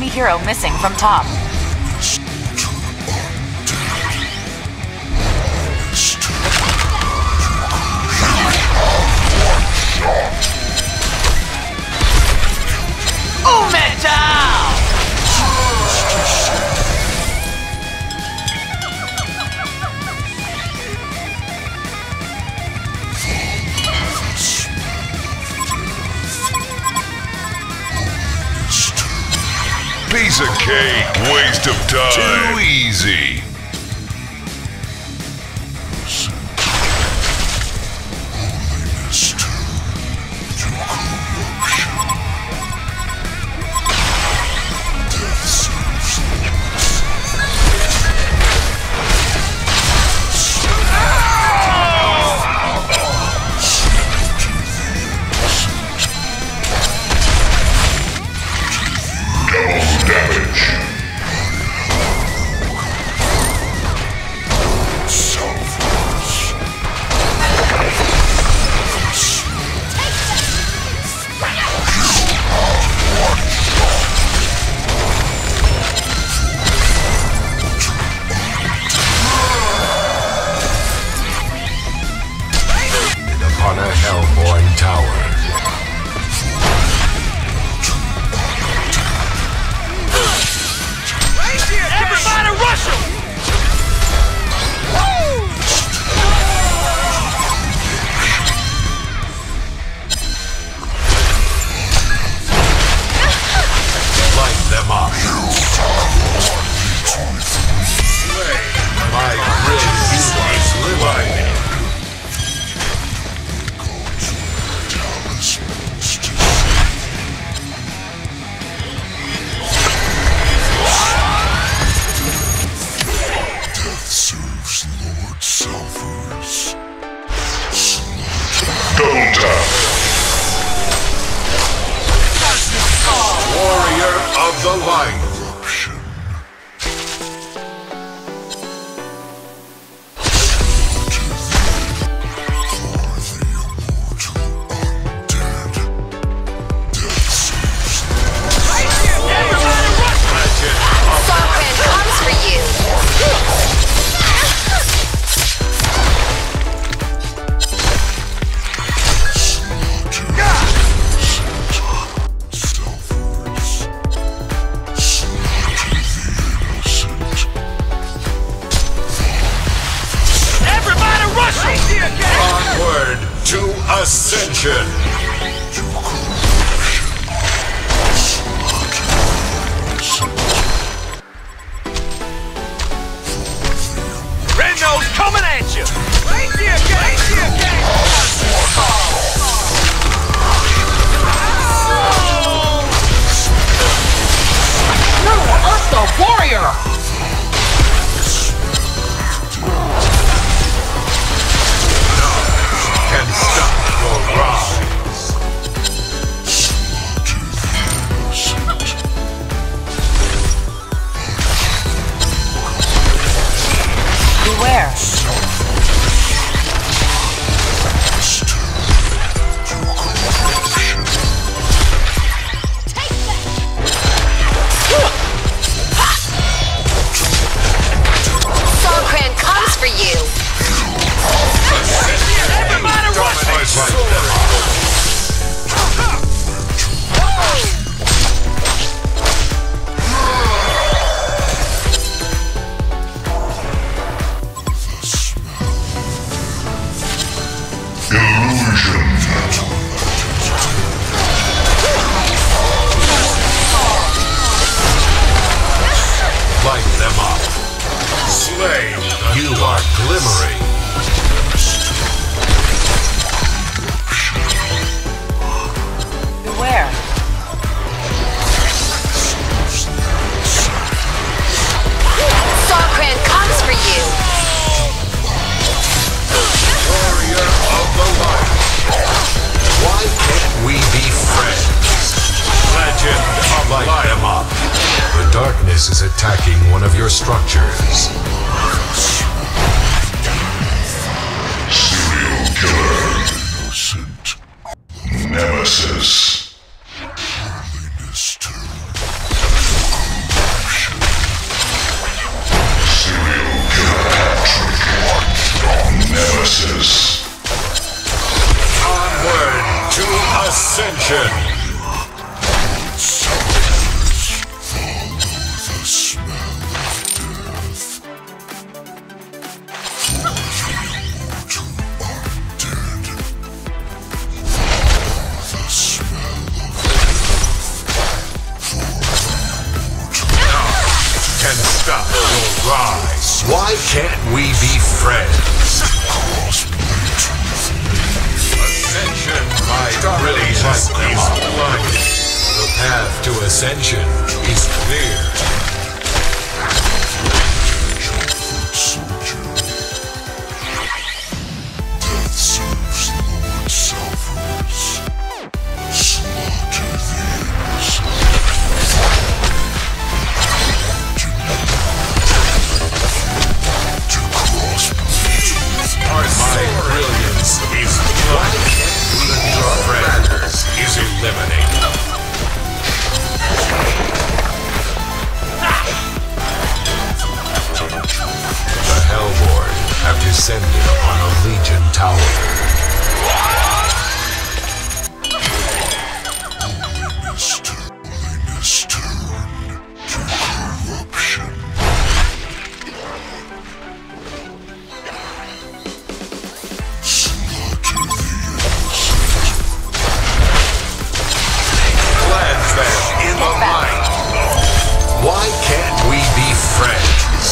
enemy hero missing from top. Piece of cake, waste of time. Too easy. The line. Corruption. Ascension! Is attacking one of your structures. Serial killer. Innocent. Nemesis. Holiness to Destruction! Why can't we be friends? Ascension, my release is blood. The path to ascension is clear. Death serves Lord Salvos. Slaughter the innocent. My brilliance is blood. Your friends is eliminated. The Hellborn have descended upon a Legion tower. Holiness turn to corruption. Why can't we be friends?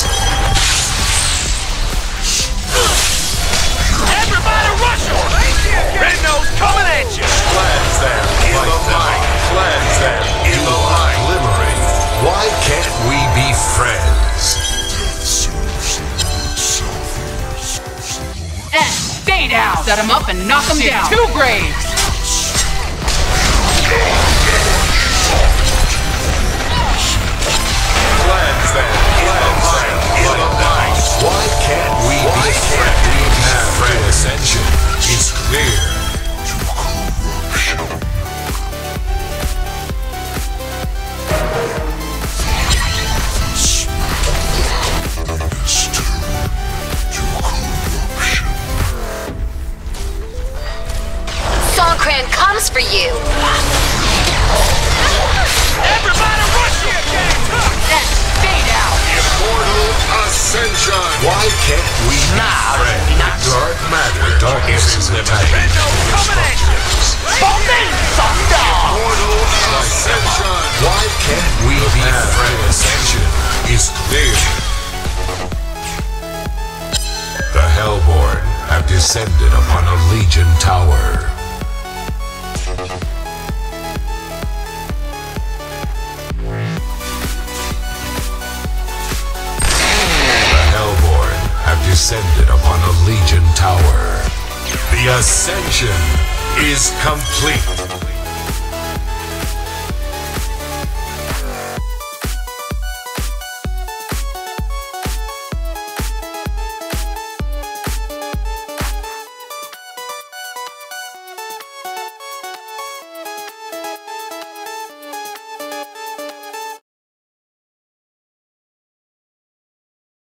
Everybody rush him! Red Nose coming at you! Cleanse them in the light! Cleanse them in the light! Liberate! Why can't we be friends? Stay down! Set him up and knock him down! Two graves! Why can't we be friends? The ascension is clear. Songkran comes for you. Everybody rush him! Fade out! Immortal Ascension! Why can't we be friends? Dark matter. Darkness is limited. Immortal Ascension! Why can't we be friends? Ascension is clear. The Hellborn have descended upon a Legion tower. Descended upon a Legion tower. The ascension is complete.